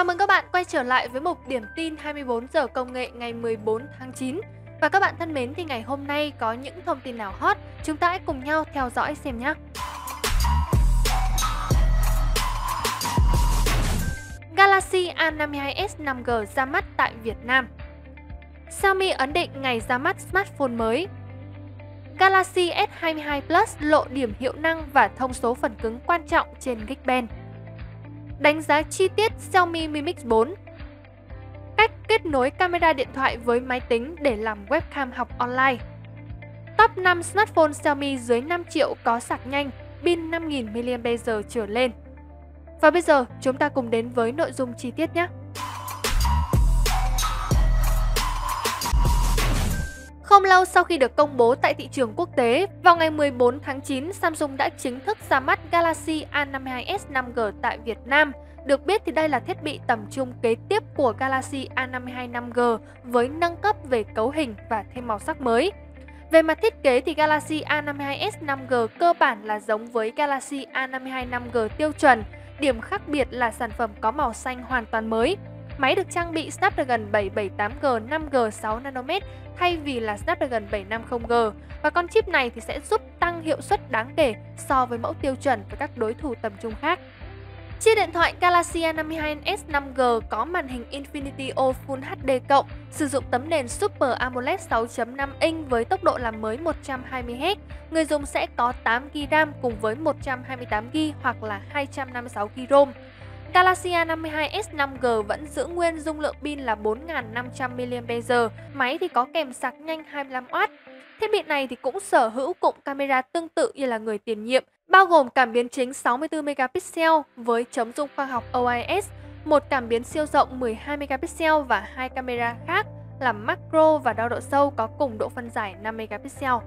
Chào mừng các bạn quay trở lại với mục điểm tin 24 giờ công nghệ ngày 14 tháng 9. Và các bạn thân mến, thì ngày hôm nay có những thông tin nào hot, chúng ta hãy cùng nhau theo dõi xem nhé. Galaxy A52s 5G ra mắt tại Việt Nam. Xiaomi ấn định ngày ra mắt smartphone mới. Galaxy S22 Plus lộ điểm hiệu năng và thông số phần cứng quan trọng trên Geekbench. Đánh giá chi tiết Xiaomi Mi Mix 4. Cách kết nối camera điện thoại với máy tính để làm webcam học online. Top 5 smartphone Xiaomi dưới 5 triệu có sạc nhanh, pin 5000mAh trở lên. Và bây giờ chúng ta cùng đến với nội dung chi tiết nhé. Không lâu sau khi được công bố tại thị trường quốc tế, vào ngày 14 tháng 9, Samsung đã chính thức ra mắt Galaxy A52s 5G tại Việt Nam. Được biết thì đây là thiết bị tầm trung kế tiếp của Galaxy A52 5G với nâng cấp về cấu hình và thêm màu sắc mới. Về mặt thiết kế thì Galaxy A52s 5G cơ bản là giống với Galaxy A52 5G tiêu chuẩn. Điểm khác biệt là sản phẩm có màu xanh hoàn toàn mới. Máy được trang bị Snapdragon 778G 5G 6nm thay vì là Snapdragon 750G, và con chip này thì sẽ giúp tăng hiệu suất đáng kể so với mẫu tiêu chuẩn và các đối thủ tầm trung khác. Chiếc điện thoại Galaxy A52s 5G có màn hình Infinity-O Full HD+, sử dụng tấm nền Super AMOLED 6.5 inch với tốc độ làm mới 120Hz. Người dùng sẽ có 8GB RAM cùng với 128GB hoặc là 256GB ROM. Galaxy A52s 5G vẫn giữ nguyên dung lượng pin là 4500mAh, máy thì có kèm sạc nhanh 25W. Thiết bị này thì cũng sở hữu cụm camera tương tự như là người tiền nhiệm, bao gồm cảm biến chính 64MP với chống rung khoa học OIS, một cảm biến siêu rộng 12MP và hai camera khác là macro và đo độ sâu có cùng độ phân giải 5MP.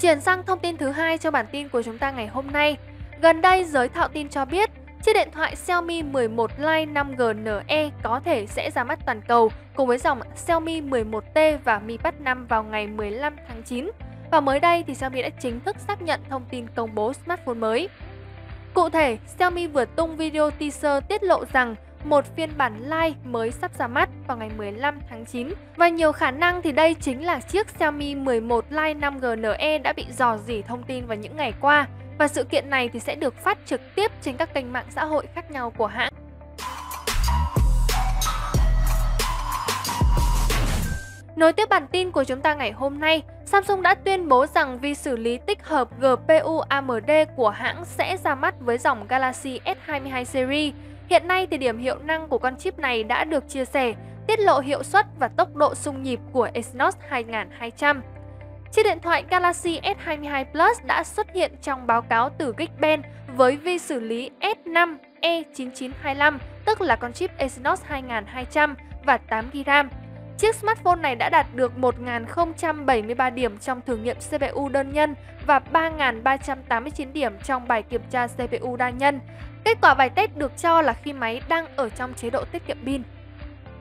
Chuyển sang thông tin thứ hai cho bản tin của chúng ta ngày hôm nay. Gần đây, giới thạo tin cho biết chiếc điện thoại Xiaomi 11 Lite 5G NE có thể sẽ ra mắt toàn cầu cùng với dòng Xiaomi 11T và Mi Pad 5 vào ngày 15 tháng 9. Và mới đây thì Xiaomi đã chính thức xác nhận thông tin công bố smartphone mới. Cụ thể, Xiaomi vừa tung video teaser tiết lộ rằng một phiên bản Lite mới sắp ra mắt vào ngày 15 tháng 9. Và nhiều khả năng thì đây chính là chiếc Xiaomi 11 Lite 5G NE đã bị rò rỉ thông tin vào những ngày qua. Và sự kiện này thì sẽ được phát trực tiếp trên các kênh mạng xã hội khác nhau của hãng. Nối tiếp bản tin của chúng ta ngày hôm nay, Samsung đã tuyên bố rằng vi xử lý tích hợp GPU AMD của hãng sẽ ra mắt với dòng Galaxy S22 Series. Hiện nay thì điểm hiệu năng của con chip này đã được chia sẻ, tiết lộ hiệu suất và tốc độ xung nhịp của Exynos 2200. Chiếc điện thoại Galaxy S22 Plus đã xuất hiện trong báo cáo từ Geekbench với vi xử lý S5E9925, tức là con chip Exynos 2200 và 8GB RAM. Chiếc smartphone này đã đạt được 1073 điểm trong thử nghiệm CPU đơn nhân và 3389 điểm trong bài kiểm tra CPU đa nhân. Kết quả bài test được cho là khi máy đang ở trong chế độ tiết kiệm pin.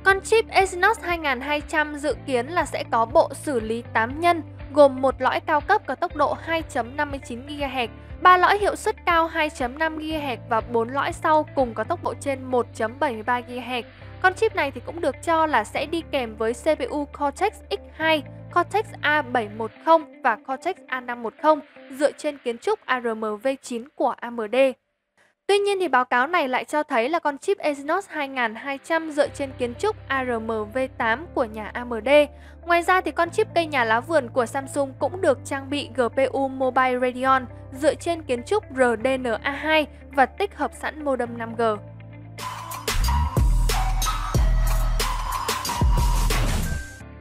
Con chip Exynos 2200 dự kiến là sẽ có bộ xử lý 8 nhân, gồm một lõi cao cấp có tốc độ 2.59GHz, 3 lõi hiệu suất cao 2.5GHz và 4 lõi sau cùng có tốc độ trên 1.73GHz. Con chip này thì cũng được cho là sẽ đi kèm với CPU Cortex X2, Cortex A710 và Cortex A510 dựa trên kiến trúc ARMv9 của AMD. Tuy nhiên thì báo cáo này lại cho thấy là con chip Exynos 2200 dựa trên kiến trúc ARMv8 của nhà AMD. Ngoài ra thì con chip cây nhà lá vườn của Samsung cũng được trang bị GPU Mobile Radeon dựa trên kiến trúc RDNA2 và tích hợp sẵn modem 5G.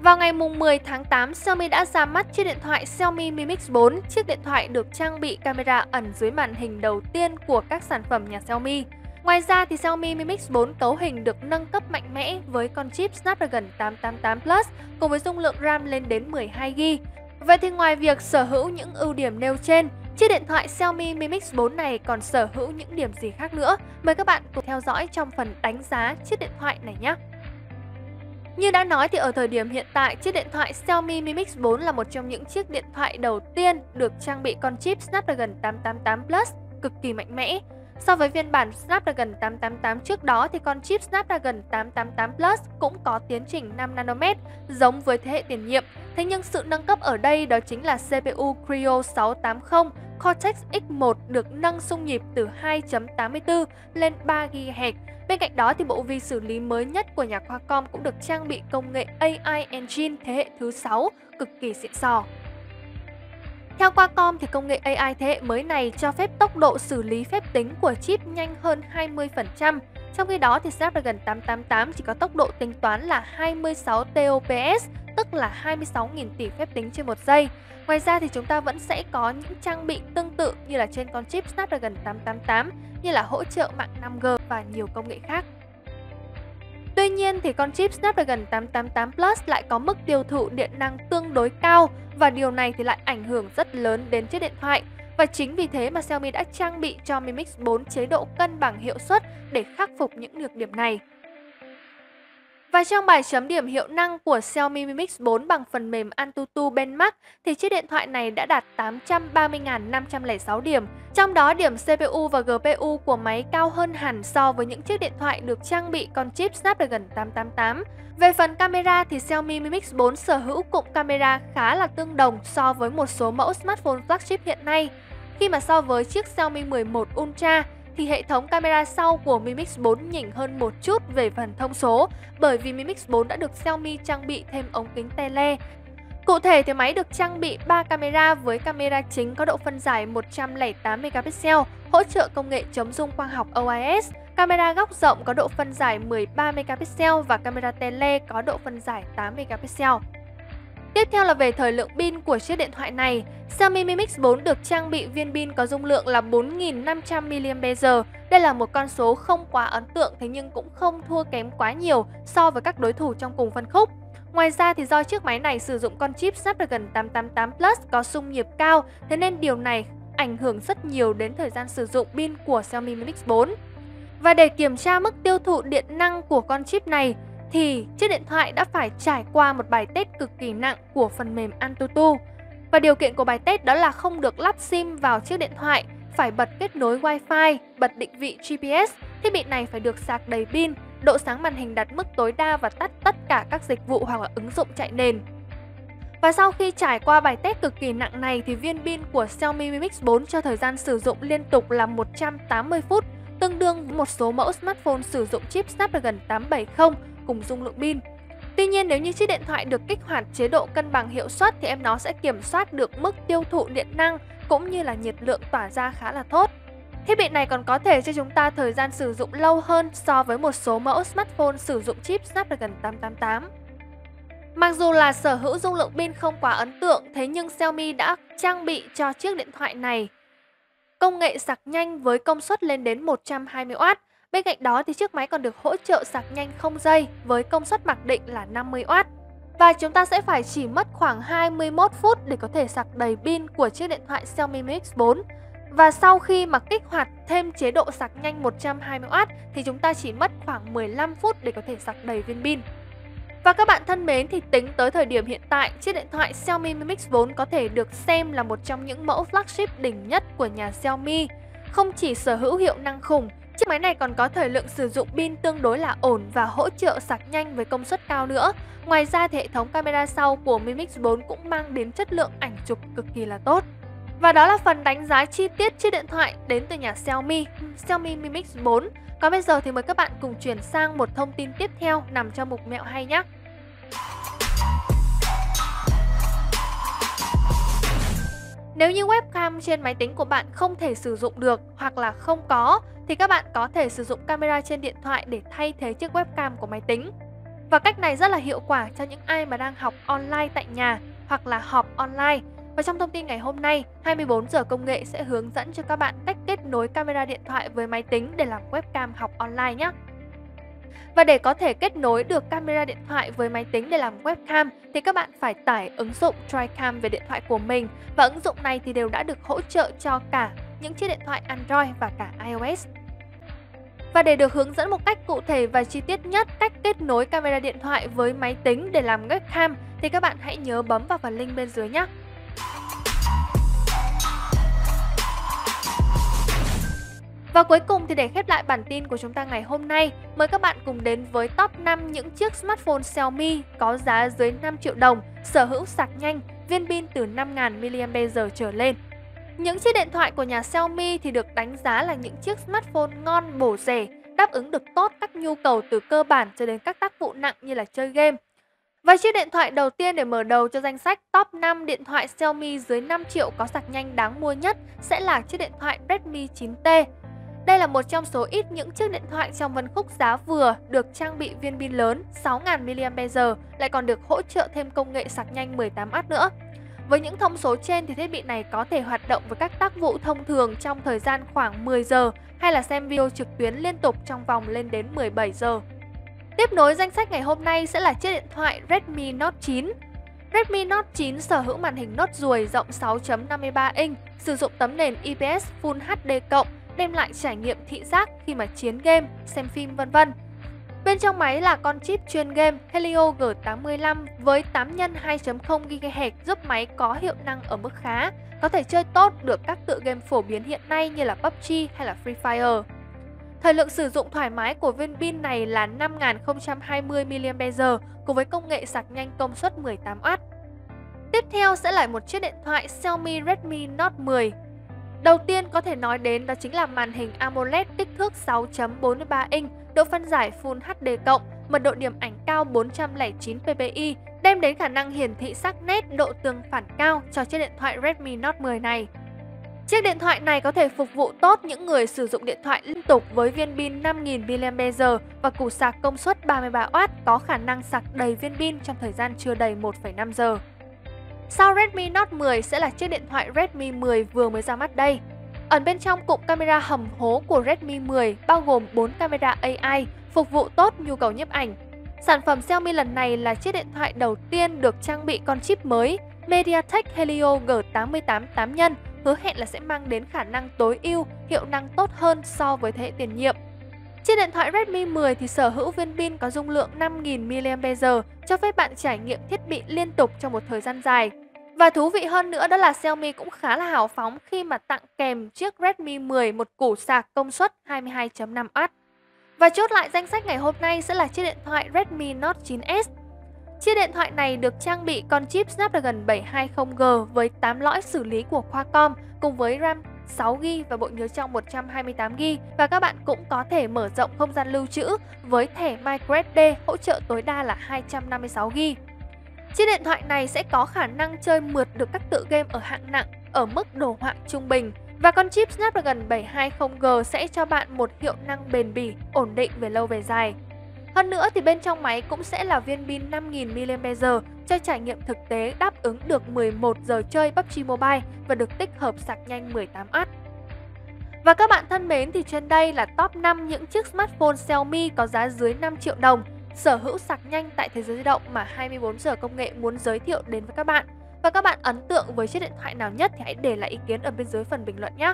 Vào ngày 10 tháng 8, Xiaomi đã ra mắt chiếc điện thoại Xiaomi Mi Mix 4, chiếc điện thoại được trang bị camera ẩn dưới màn hình đầu tiên của các sản phẩm nhà Xiaomi. Ngoài ra, thì Xiaomi Mi Mix 4 cấu hình được nâng cấp mạnh mẽ với con chip Snapdragon 888 Plus cùng với dung lượng RAM lên đến 12GB. Vậy thì ngoài việc sở hữu những ưu điểm nêu trên, chiếc điện thoại Xiaomi Mi Mix 4 này còn sở hữu những điểm gì khác nữa? Mời các bạn cùng theo dõi trong phần đánh giá chiếc điện thoại này nhé! Như đã nói thì ở thời điểm hiện tại, chiếc điện thoại Xiaomi Mi Mix 4 là một trong những chiếc điện thoại đầu tiên được trang bị con chip Snapdragon 888 Plus cực kỳ mạnh mẽ. So với phiên bản Snapdragon 888 trước đó thì con chip Snapdragon 888 Plus cũng có tiến trình 5nm giống với thế hệ tiền nhiệm. Thế nhưng sự nâng cấp ở đây đó chính là CPU Cryo 680 Cortex X2 được nâng xung nhịp từ 2.84 lên 3GHz. Bên cạnh đó thì bộ vi xử lý mới nhất của nhà Qualcomm cũng được trang bị công nghệ AI Engine thế hệ thứ 6 cực kỳ xịn sò. Theo Qualcomm thì công nghệ AI thế hệ mới này cho phép tốc độ xử lý phép tính của chip nhanh hơn 20%. Trong khi đó thì Snapdragon 888 chỉ có tốc độ tính toán là 26 TOPS, tức là 26.000 tỷ phép tính trên 1 giây. Ngoài ra thì chúng ta vẫn sẽ có những trang bị tương tự như là trên con chip Snapdragon 888 như là hỗ trợ mạng 5G và nhiều công nghệ khác. Tuy nhiên thì con chip Snapdragon 888 Plus lại có mức tiêu thụ điện năng tương đối cao và điều này thì lại ảnh hưởng rất lớn đến chiếc điện thoại. Và chính vì thế mà Xiaomi đã trang bị cho Mi Mix 4 chế độ cân bằng hiệu suất để khắc phục những nhược điểm này. Và trong bài chấm điểm hiệu năng của Xiaomi Mi Mix 4 bằng phần mềm AnTuTu Benchmark thì chiếc điện thoại này đã đạt 830.506 điểm. Trong đó điểm CPU và GPU của máy cao hơn hẳn so với những chiếc điện thoại được trang bị con chip Snapdragon 888. Về phần camera thì Xiaomi Mi Mix 4 sở hữu cụm camera khá là tương đồng so với một số mẫu smartphone flagship hiện nay. Khi mà so với chiếc Xiaomi 11 Ultra thì hệ thống camera sau của Mi Mix 4 nhỉnh hơn một chút về phần thông số bởi vì Mi Mix 4 đã được Xiaomi trang bị thêm ống kính tele. Cụ thể thì máy được trang bị 3 camera với camera chính có độ phân giải 108 megapixel, hỗ trợ công nghệ chống rung quang học OIS, camera góc rộng có độ phân giải 13 megapixel và camera tele có độ phân giải 8 megapixel. Tiếp theo là về thời lượng pin của chiếc điện thoại này. Xiaomi Mi Mix 4 được trang bị viên pin có dung lượng là 4.500 mAh. Đây là một con số không quá ấn tượng, thế nhưng cũng không thua kém quá nhiều so với các đối thủ trong cùng phân khúc. Ngoài ra thì do chiếc máy này sử dụng con chip Snapdragon 888 Plus có xung nhịp cao, thế nên điều này ảnh hưởng rất nhiều đến thời gian sử dụng pin của Xiaomi Mi Mix 4. Và để kiểm tra mức tiêu thụ điện năng của con chip này, thì chiếc điện thoại đã phải trải qua một bài test cực kỳ nặng của phần mềm AnTuTu. Và điều kiện của bài test đó là không được lắp SIM vào chiếc điện thoại, phải bật kết nối Wi-Fi, bật định vị GPS, thiết bị này phải được sạc đầy pin, độ sáng màn hình đạt mức tối đa và tắt tất cả các dịch vụ hoặc là ứng dụng chạy nền. Và sau khi trải qua bài test cực kỳ nặng này thì viên pin của Xiaomi Mi Mix 4 cho thời gian sử dụng liên tục là 180 phút, tương đương với một số mẫu smartphone sử dụng chip Snapdragon 870 cùng dung lượng pin. Tuy nhiên nếu như chiếc điện thoại được kích hoạt chế độ cân bằng hiệu suất thì em nó sẽ kiểm soát được mức tiêu thụ điện năng cũng như là nhiệt lượng tỏa ra khá là tốt. Thiết bị này còn có thể cho chúng ta thời gian sử dụng lâu hơn so với một số mẫu smartphone sử dụng chip Snapdragon 888. Mặc dù là sở hữu dung lượng pin không quá ấn tượng, thế nhưng Xiaomi đã trang bị cho chiếc điện thoại này công nghệ sạc nhanh với công suất lên đến 120W. Bên cạnh đó thì chiếc máy còn được hỗ trợ sạc nhanh không dây với công suất mặc định là 50W. Và chúng ta sẽ phải chỉ mất khoảng 21 phút để có thể sạc đầy pin của chiếc điện thoại Xiaomi Mi Mix 4. Và sau khi mà kích hoạt thêm chế độ sạc nhanh 120W thì chúng ta chỉ mất khoảng 15 phút để có thể sạc đầy viên pin. Và các bạn thân mến, thì tính tới thời điểm hiện tại, chiếc điện thoại Xiaomi Mi Mix 4 có thể được xem là một trong những mẫu flagship đỉnh nhất của nhà Xiaomi. Không chỉ sở hữu hiệu năng khủng, chiếc máy này còn có thời lượng sử dụng pin tương đối là ổn và hỗ trợ sạc nhanh với công suất cao nữa. Ngoài ra thì hệ thống camera sau của Mi Mix 4 cũng mang đến chất lượng ảnh chụp cực kỳ là tốt. Và đó là phần đánh giá chi tiết chiếc điện thoại đến từ nhà Xiaomi, Xiaomi Mi Mix 4. Còn bây giờ thì mời các bạn cùng chuyển sang một thông tin tiếp theo nằm trong mục mẹo hay nhé. Nếu như webcam trên máy tính của bạn không thể sử dụng được hoặc là không có, thì các bạn có thể sử dụng camera trên điện thoại để thay thế chiếc webcam của máy tính. Và cách này rất là hiệu quả cho những ai mà đang học online tại nhà hoặc là họp online. Và trong thông tin ngày hôm nay, 24 giờ công nghệ sẽ hướng dẫn cho các bạn cách kết nối camera điện thoại với máy tính để làm webcam học online nhé. Và để có thể kết nối được camera điện thoại với máy tính để làm webcam thì các bạn phải tải ứng dụng Tricam về điện thoại của mình. Và ứng dụng này thì đều đã được hỗ trợ cho cả những chiếc điện thoại Android và cả iOS. Và để được hướng dẫn một cách cụ thể và chi tiết nhất cách kết nối camera điện thoại với máy tính để làm webcam thì các bạn hãy nhớ bấm vào phần link bên dưới nhé. Và cuối cùng thì để khép lại bản tin của chúng ta ngày hôm nay, mời các bạn cùng đến với top 5 những chiếc smartphone Xiaomi có giá dưới 5 triệu đồng, sở hữu sạc nhanh, viên pin từ 5000 mAh trở lên. Những chiếc điện thoại của nhà Xiaomi thì được đánh giá là những chiếc smartphone ngon, bổ rẻ, đáp ứng được tốt các nhu cầu từ cơ bản cho đến các tác vụ nặng như là chơi game. Và chiếc điện thoại đầu tiên để mở đầu cho danh sách top 5 điện thoại Xiaomi dưới 5 triệu có sạc nhanh đáng mua nhất sẽ là chiếc điện thoại Redmi 9T. Đây là một trong số ít những chiếc điện thoại trong phân khúc giá vừa được trang bị viên pin lớn 6000 mAh, lại còn được hỗ trợ thêm công nghệ sạc nhanh 18W nữa. Với những thông số trên thì thiết bị này có thể hoạt động với các tác vụ thông thường trong thời gian khoảng 10 giờ hay là xem video trực tuyến liên tục trong vòng lên đến 17 giờ. Tiếp nối danh sách ngày hôm nay sẽ là chiếc điện thoại Redmi Note 9. Redmi Note 9 sở hữu màn hình nốt ruồi rộng 6.53 inch, sử dụng tấm nền IPS Full HD+, đem lại trải nghiệm thị giác khi mà chiến game, xem phim vân vân. Bên trong máy là con chip chuyên game Helio G85 với 8x2.0 GHz giúp máy có hiệu năng ở mức khá, có thể chơi tốt được các tựa game phổ biến hiện nay như là PUBG hay là Free Fire. Thời lượng sử dụng thoải mái của viên pin này là 5020 mAh cùng với công nghệ sạc nhanh công suất 18W. Tiếp theo sẽ là một chiếc điện thoại Xiaomi Redmi Note 10. Đầu tiên có thể nói đến đó chính là màn hình AMOLED kích thước 6.43 inch, độ phân giải Full HD+, mật độ điểm ảnh cao 409 ppi, đem đến khả năng hiển thị sắc nét, độ tương phản cao cho chiếc điện thoại Redmi Note 10 này. Chiếc điện thoại này có thể phục vụ tốt những người sử dụng điện thoại liên tục với viên pin 5000 mAh và củ sạc công suất 33W, có khả năng sạc đầy viên pin trong thời gian chưa đầy 1,5 giờ. Sau Redmi Note 10 sẽ là chiếc điện thoại Redmi 10 vừa mới ra mắt đây. Ẩn bên trong cụm camera hầm hố của Redmi 10 bao gồm 4 camera AI, phục vụ tốt nhu cầu nhiếp ảnh. Sản phẩm Xiaomi lần này là chiếc điện thoại đầu tiên được trang bị con chip mới MediaTek Helio G88 8x, hứa hẹn là sẽ mang đến khả năng tối ưu, hiệu năng tốt hơn so với thế hệ tiền nhiệm. Chiếc điện thoại Redmi 10 thì sở hữu viên pin có dung lượng 5000 mAh, cho phép bạn trải nghiệm thiết bị liên tục trong một thời gian dài. Và thú vị hơn nữa đó là Xiaomi cũng khá là hào phóng khi mà tặng kèm chiếc Redmi 10 một củ sạc công suất 22.5W. Và chốt lại danh sách ngày hôm nay sẽ là chiếc điện thoại Redmi Note 9S. Chiếc điện thoại này được trang bị con chip Snapdragon 720G với 8 lõi xử lý của Qualcomm cùng với RAM 6GB và bộ nhớ trong 128GB, và các bạn cũng có thể mở rộng không gian lưu trữ với thẻ microSD hỗ trợ tối đa là 256GB. Chiếc điện thoại này sẽ có khả năng chơi mượt được các tựa game ở hạng nặng ở mức đồ họa trung bình, và con chip Snapdragon 720G sẽ cho bạn một hiệu năng bền bỉ, ổn định về lâu về dài. Hơn nữa thì bên trong máy cũng sẽ là viên pin 5000 mAh cho trải nghiệm thực tế, đáp ứng được 11 giờ chơi PUBG Mobile và được tích hợp sạc nhanh 18W. Và các bạn thân mến, thì trên đây là top 5 những chiếc smartphone Xiaomi có giá dưới 5 triệu đồng, sở hữu sạc nhanh tại thế giới di động mà 24h Công nghệ muốn giới thiệu đến với các bạn. Và các bạn ấn tượng với chiếc điện thoại nào nhất thì hãy để lại ý kiến ở bên dưới phần bình luận nhé.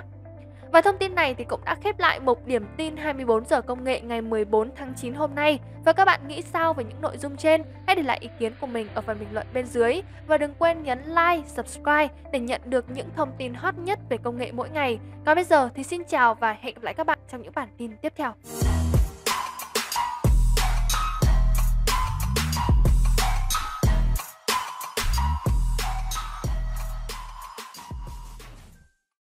Và thông tin này thì cũng đã khép lại mục điểm tin 24h Công nghệ ngày 14 tháng 9 hôm nay. Và các bạn nghĩ sao về những nội dung trên? Hãy để lại ý kiến của mình ở phần bình luận bên dưới. Và đừng quên nhấn like, subscribe để nhận được những thông tin hot nhất về công nghệ mỗi ngày. Còn bây giờ thì xin chào và hẹn gặp lại các bạn trong những bản tin tiếp theo.